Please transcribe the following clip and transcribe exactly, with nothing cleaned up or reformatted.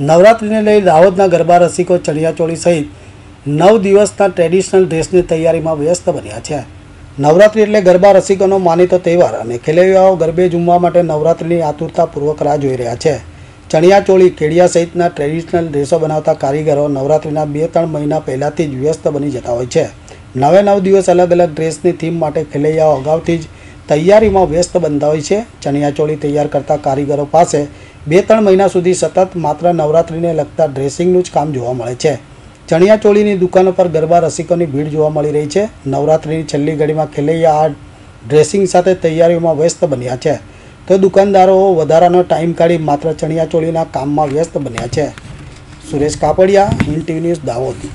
नवरात्रि ने लई दाहोदना गरबा रसिको चणियाचोली सहित नौ दिवसना ट्रेडिशनल ड्रेसनी तैयारी में व्यस्त बन्या छे। नवरात्रि एटले गरबा रसिकोनो मानीतो तहेवार अने खेलैयाओ गरबे झूमवा माटे नवरात्रिनी आतुरतापूर्वक राह जोई रह्या छे। चणियाचोली केड़िया सहितना ट्रेडिशनल ड्रेसों बनावता कारीगरो नवरात्रिना बे त्रण महीना पहेलाथी ज व्यस्त बनी जता होय छे। नवे नव दिवस अलग अलग ड्रेसनी थीम माटे खेलैयाओ अगाउथी ज तैयारी में व्यस्त बनता होय छे। चणियाचोली तैयार करता कारीगरो पासे बे त्रण महीना सुधी सतत मात्र नवरात्रिने लगता ड्रेसिंगनुं ज काम जोवा मळे छे। चणियाचोलीनी दुकानों पर गरबा रसिकोनी भीड़ जोवा मळी रही छे। नवरात्रिनी छेल्ली घड़ीमां खेलैया आ ड्रेसिंग साथे तैयारीमां व्यस्त बन्या छे तो दुकानदारो वधारानो टाइम काढ़ी मात्र चणियाचोलीना काममां व्यस्त बन्या छे। Suresh Kapadia, Hind TV news, Dahod.